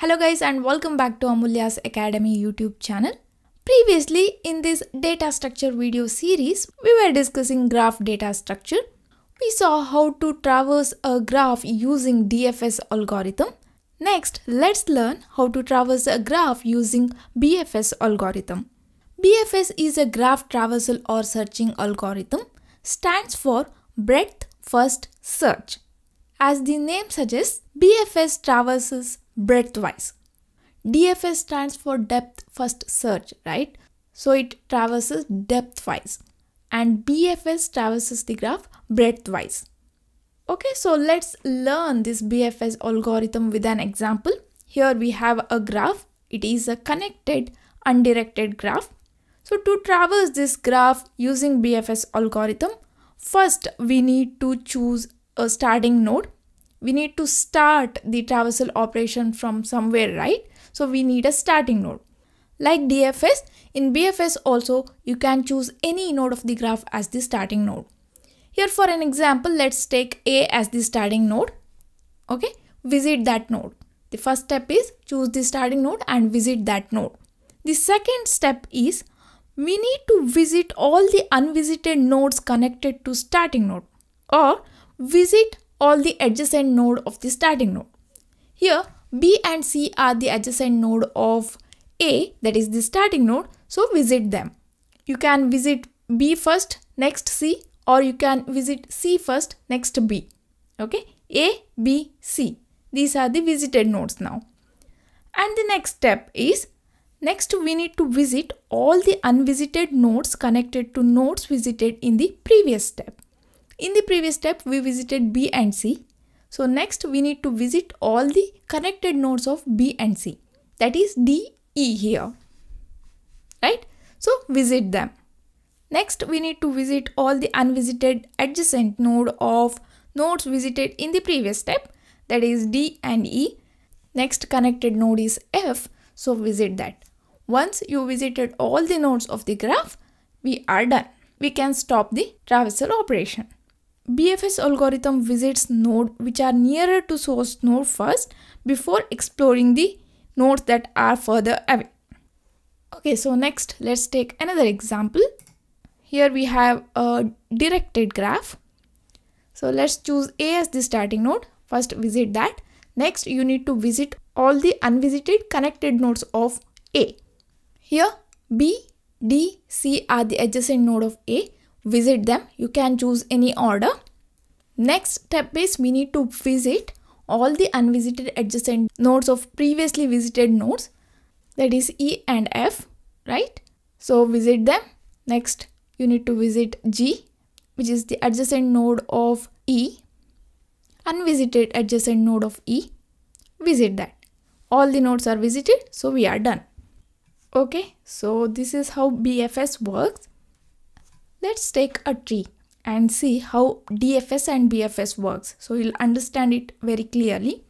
Hello guys and welcome back to Amulya's Academy YouTube channel. Previously in this data structure video series, we were discussing graph data structure. We saw how to traverse a graph using DFS algorithm. Next, let's learn how to traverse a graph using BFS algorithm. BFS is a graph traversal or searching algorithm, stands for breadth first search. As the name suggests, BFS traverses breadth-wise. DFS stands for depth first search, right? So it traverses depth-wise. And BFS traverses the graph breadth-wise. Okay, so let's learn this BFS algorithm with an example. Here we have a graph. It is a connected, undirected graph. So to traverse this graph using BFS algorithm, first we need to choose a starting node. We need to start the traversal operation from somewhere, right? So we need a starting node. Like DFS, in BFS also you can choose any node of the graph as the starting node. Here for an example, let's take A as the starting node. Okay, visit that node. The first step is choose the starting node and visit that node. The second step is we need to visit all the unvisited nodes connected to starting node, or visit all the adjacent node of the starting node. Here B and C are the adjacent node of A, that is the starting node, so visit them. You can visit B first, next C, or you can visit C first, next B. Okay, A, B, C. These are the visited nodes now. And the next step is, next we need to visit all the unvisited nodes connected to nodes visited in the previous step. In the previous step, we visited B and C. So next we need to visit all the connected nodes of B and C. That is D, E here, right? So visit them. Next we need to visit all the unvisited adjacent node of nodes visited in the previous step. That is D and E. Next connected node is F. So visit that. Once you visited all the nodes of the graph, we are done. We can stop the traversal operation. BFS algorithm visits nodes which are nearer to source node first before exploring the nodes that are further away. Okay, so next let's take another example. Here we have a directed graph. So let's choose A as the starting node. First visit that. Next you need to visit all the unvisited connected nodes of A. Here B, D, C are the adjacent node of A. Visit them. You can choose any order. Next step is we need to visit all the unvisited adjacent nodes of previously visited nodes, that is E and F, right? So visit them. Next you need to visit G, which is the adjacent node of E. Unvisited adjacent node of E. Visit that. All the nodes are visited, so we are done. Okay, so this is how BFS works. Let's take a tree and see how DFS and BFS works, so you'll understand it very clearly.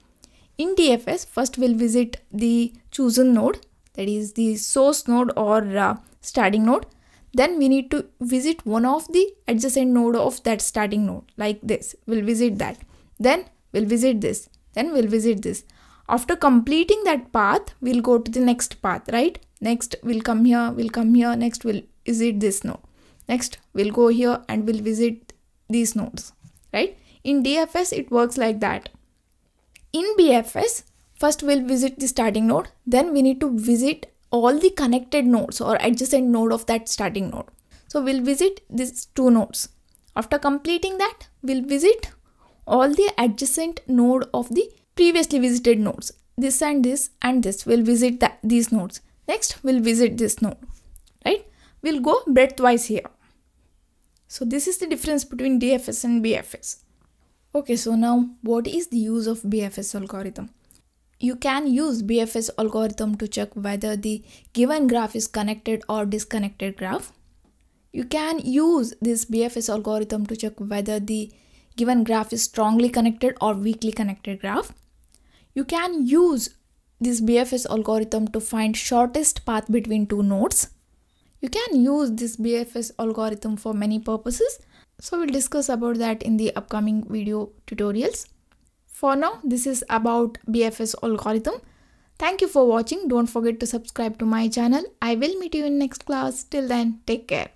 In DFS, first we'll visit the chosen node, that is the source node or starting node. Then we need to visit one of the adjacent node of that starting node, like this. We'll visit that. Then we'll visit this. Then we'll visit this. After completing that path, we'll go to the next path, right? Next we'll come here, next we'll visit this node. Next, we'll go here and we'll visit these nodes, right? In DFS, it works like that. In BFS, first we'll visit the starting node. Then we need to visit all the connected nodes or adjacent node of that starting node. So we'll visit these two nodes. After completing that, we'll visit all the adjacent node of the previously visited nodes. This and this and this. We'll visit these nodes. Next, we'll visit this node, right? We'll go breadth-wise here. So this is the difference between DFS and BFS. Okay, so now what is the use of BFS algorithm? You can use BFS algorithm to check whether the given graph is connected or disconnected graph. You can use this BFS algorithm to check whether the given graph is strongly connected or weakly connected graph. You can use this BFS algorithm to find shortest path between two nodes. You can use this BFS algorithm for many purposes. So we'll discuss about that in the upcoming video tutorials. For now, this is about BFS algorithm. Thank you for watching. Don't forget to subscribe to my channel. I will meet you in next class. Till then, take care.